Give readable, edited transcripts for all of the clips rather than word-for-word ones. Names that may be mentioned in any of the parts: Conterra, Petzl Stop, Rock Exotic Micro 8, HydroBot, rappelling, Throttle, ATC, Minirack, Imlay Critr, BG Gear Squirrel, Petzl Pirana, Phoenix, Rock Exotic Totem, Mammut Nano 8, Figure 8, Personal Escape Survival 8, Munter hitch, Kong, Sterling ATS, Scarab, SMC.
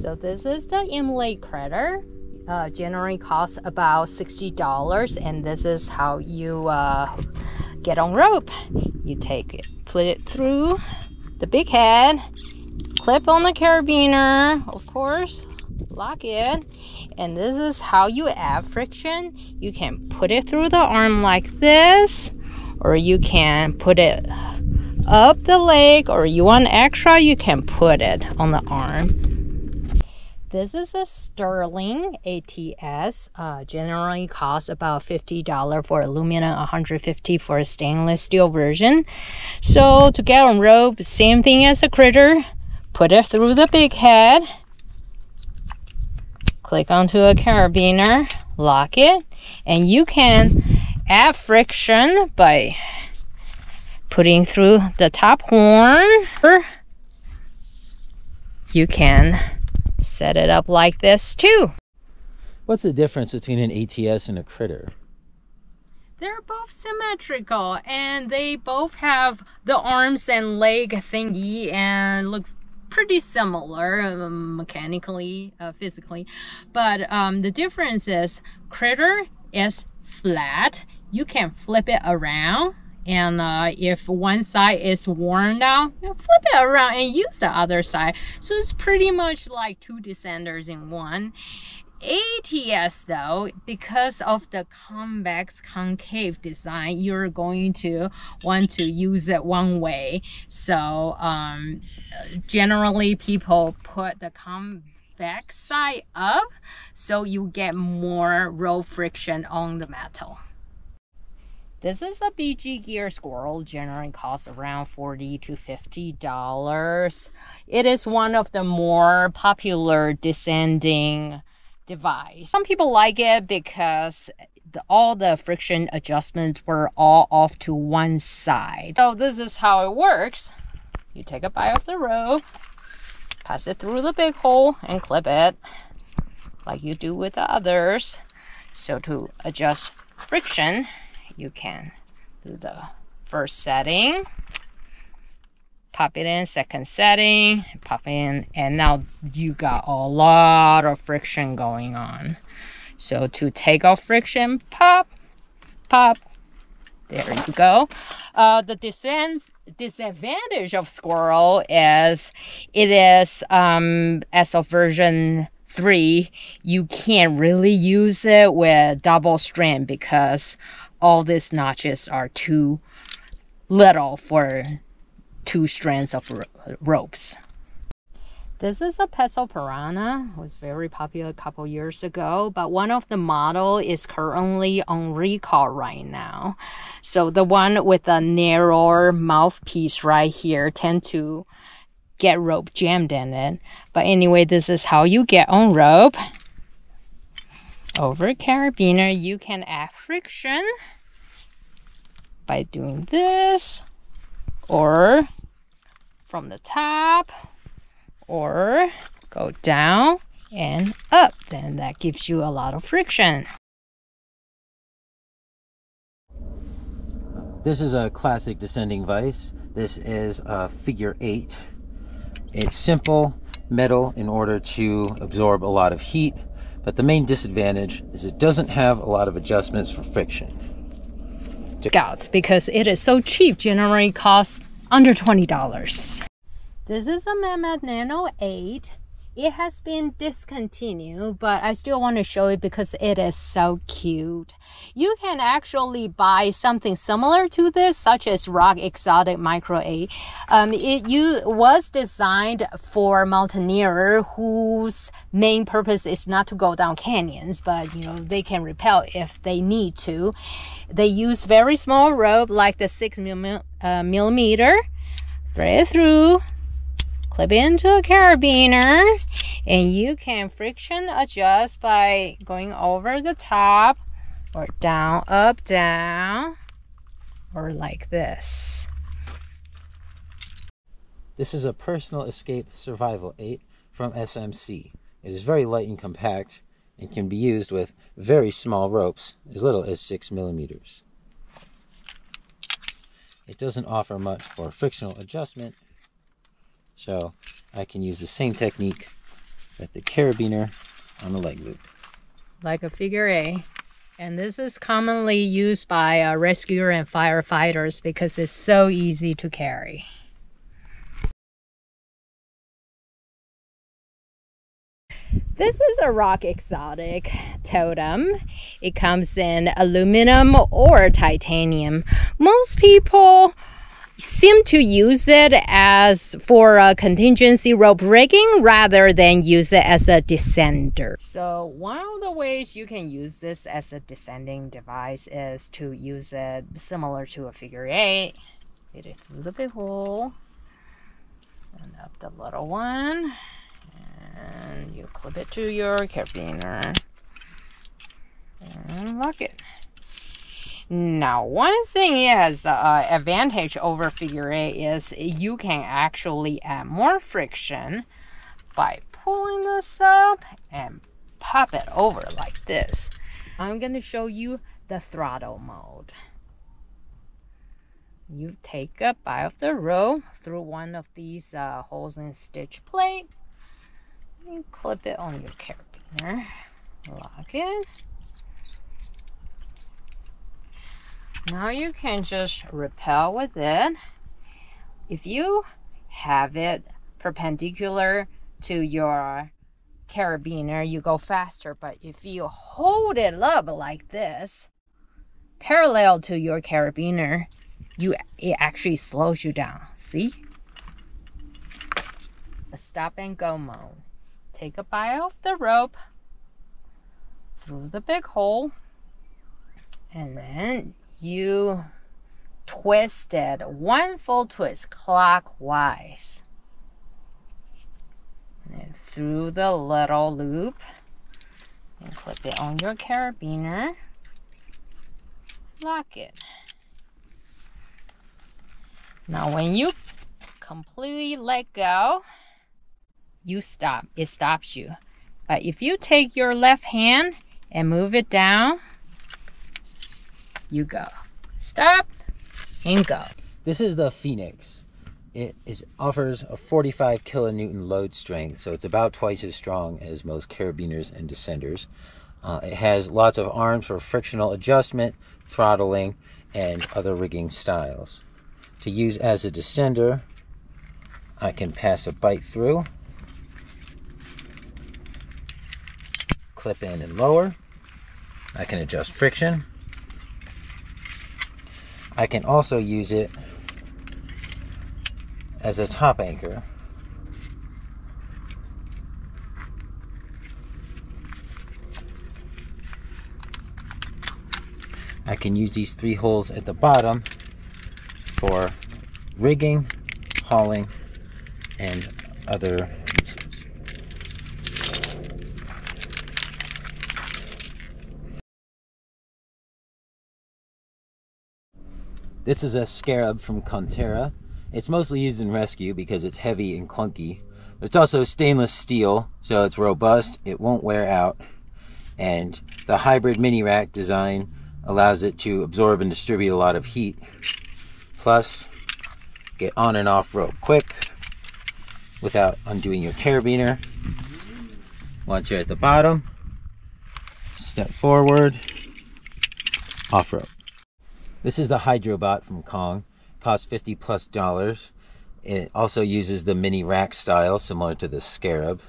So this is the Imlay Critr. Generally costs about $60, and this is how you get on rope. You take it, put it through the big head, clip on the carabiner, of course, lock it, and this is how you add friction. You can put it through the arm like this, or you can put it up the leg, or you want extra, you can put it on the arm. This is a Sterling ATS. Generally costs about $50 for aluminum, $150 for a stainless steel version. So to get on rope, same thing as a Critr. Put it through the big head. Click onto a carabiner, lock it, and you can add friction by putting through the top horn. You can set it up like this too. What's the difference between an ATS and a Critr? They're both symmetrical, and they both have the arms and leg thingy and look pretty similar mechanically, physically. But the difference is Critr is flat. You can flip it around, and if one side is worn down, you flip it around and use the other side. So it's pretty much like two descenders in one. ATS though, because of the convex concave design, you're going to want to use it one way. So generally people put the convex side up, so you get more rope friction on the metal. This is a BG Gear Squirrel. Generally costs around $40 to $50. It is one of the more popular descending device. Some people like it because all the friction adjustments were all off to one side. So this is how it works. You take a bite of the rope, pass it through the big hole, and clip it like you do with the others. So to adjust friction, you can do the first setting, pop it in, second setting, pop it in, and now you got a lot of friction going on. So to take off friction, pop, pop, there you go. The disadvantage of Squirrel is it is, as of version 3, you can't really use it with double strand because all these notches are too little for two strands of ropes. This is a Petzl Pirana. It was very popular a couple years ago, but one of the model is currently on recall right now. So the one with the narrower mouthpiece right here tend to get rope jammed in it. But anyway, this is how you get on rope. Over carabiner, you can add friction by doing this, or from the top, or go down and up. Then that gives you a lot of friction. This is a classic descending vise. This is a figure 8. It's simple metal in order to absorb a lot of heat. But the main disadvantage is it doesn't have a lot of adjustments for friction. Because it is so cheap, generally costs under $20. This is a Mammut Nano 8. It has been discontinued, but I still want to show it because it is so cute. You can actually buy something similar to this, such as Rock Exotic Micro 8. It was designed for mountaineer whose main purpose is not to go down canyons, but you know, they can rappel if they need to. They use very small rope, like the 6mm, thread it through, clip into a carabiner, and you can friction adjust by going over the top, or down, up, down, or like this. This is a Personal Escape Survival 8 from SMC. It is very light and compact and can be used with very small ropes, as little as 6mm. It doesn't offer much for frictional adjustment, so I can use the same technique with the carabiner on the leg loop. Like a figure A. And this is commonly used by rescuer and firefighters because it's so easy to carry. This is a Rock Exotic Totem. It comes in aluminum or titanium. Most people seem to use it as for a contingency rope rigging rather than use it as a descender. So one of the ways you can use this as a descending device is to use it similar to a figure eight. Get it through the big hole and up the little one. And you clip it to your carabiner and lock it. Now, one thing it has advantage over figure eight is you can actually add more friction by pulling this up and pop it over like this. I'm going to show you the throttle mode. You take a bite of the rope through one of these holes in stitch plate. You clip it on your carabiner, lock it. Now you can just rappel with it. If you have it perpendicular to your carabiner, you go faster. But if you hold it up like this, parallel to your carabiner, it actually slows you down. See? The stop and go mode. Take a bite off the rope through the big hole, and then you twist it one full twist clockwise, and then through the little loop, and clip it on your carabiner, lock it. Now when you completely let go, you stop. It stops you. But if you take your left hand and move it down, you go. Stop and go. This is the Phoenix. It offers a 45 kilonewton load strength, so it's about twice as strong as most carabiners and descenders. It has lots of arms for frictional adjustment, throttling, and other rigging styles. To use as a descender, I can pass a bite through, clip in and lower. I can adjust friction. I can also use it as a top anchor. I can use these three holes at the bottom for rigging, hauling, and other uses. This is a Scarab from Conterra. It's mostly used in rescue because it's heavy and clunky. It's also stainless steel, so it's robust, it won't wear out, and the hybrid mini rack design allows it to absorb and distribute a lot of heat, plus get on and off rope quick without undoing your carabiner. Once you're at the bottom, step forward, off rope. This is the HydroBot from Kong. Costs $50+. It also uses the mini rack style, similar to the Scarab.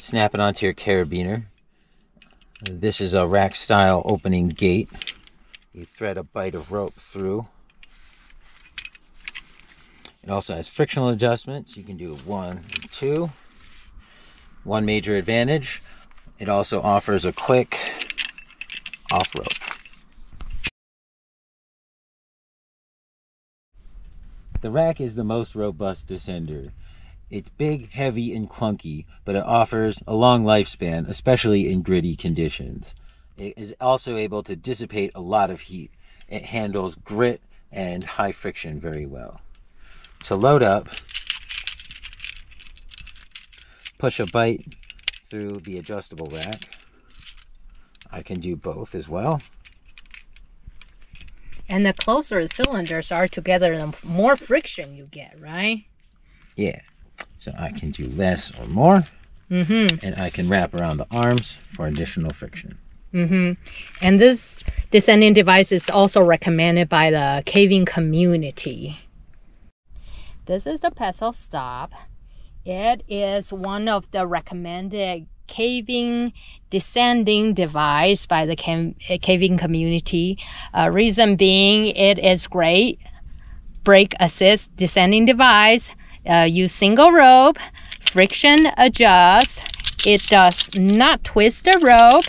Snap it onto your carabiner. This is a rack style opening gate. You thread a bite of rope through. It also has frictional adjustments. You can do one and two. One major advantage, it also offers a quick off rope. The rack is the most robust descender. It's big, heavy, and clunky, but it offers a long lifespan, especially in gritty conditions. It is also able to dissipate a lot of heat. It handles grit and high friction very well. To load up, push a bite through the adjustable rack. I can do both as well. And the closer the cylinders are together, the more friction you get, right? Yeah. So I can do less or more. and I can wrap around the arms for additional friction. And this descending device is also recommended by the caving community. This is the Petzl Stop. It is one of the recommended caving descending device by the caving community. Reason being, it is great brake assist descending device. Use single rope, friction adjusts. It does not twist the rope.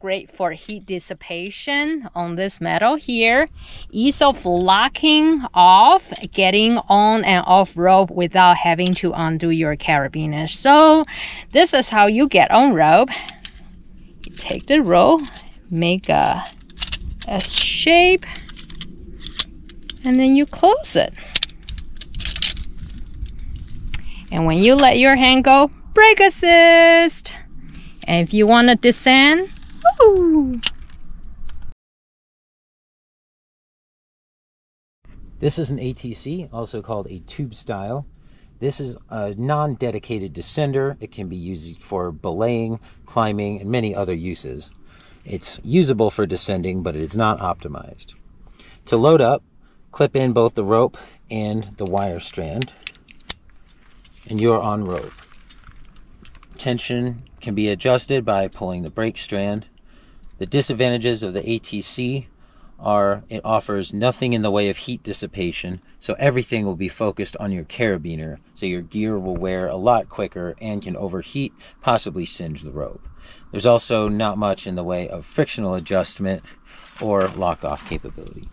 Great for heat dissipation on this metal here. Ease of locking off, getting on and off rope without having to undo your carabiner. So this is how you get on rope. You take the rope, make a S shape, and then you close it. And when you let your hand go, brake assist. And if you want to descend, woo! This is an ATC, also called a tube style. This is a non-dedicated descender. It can be used for belaying, climbing, and many other uses. It's usable for descending, but it is not optimized. To load up, clip in both the rope and the wire strand, and you're on rope. Tension can be adjusted by pulling the brake strand. The disadvantages of the ATC are it offers nothing in the way of heat dissipation, so everything will be focused on your carabiner, so your gear will wear a lot quicker and can overheat, possibly singe the rope. There's also not much in the way of frictional adjustment or lock-off capability.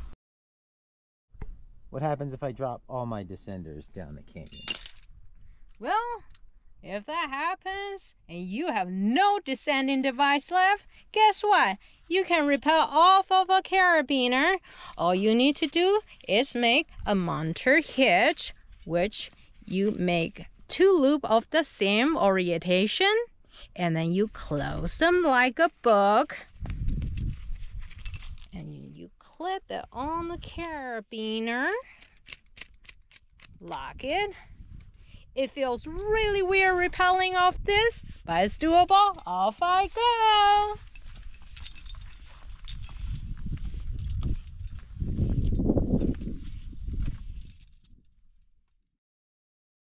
What happens if I drop all my descenders down the canyon? Well, if that happens and you have no descending device left, guess what? You can rappel off of a carabiner. All you need to do is make a Munter hitch, which you make two loops of the same orientation, and then you close them like a book, and you clip it on the carabiner, lock it. It feels really weird rappelling off this, but it's doable. Off I go.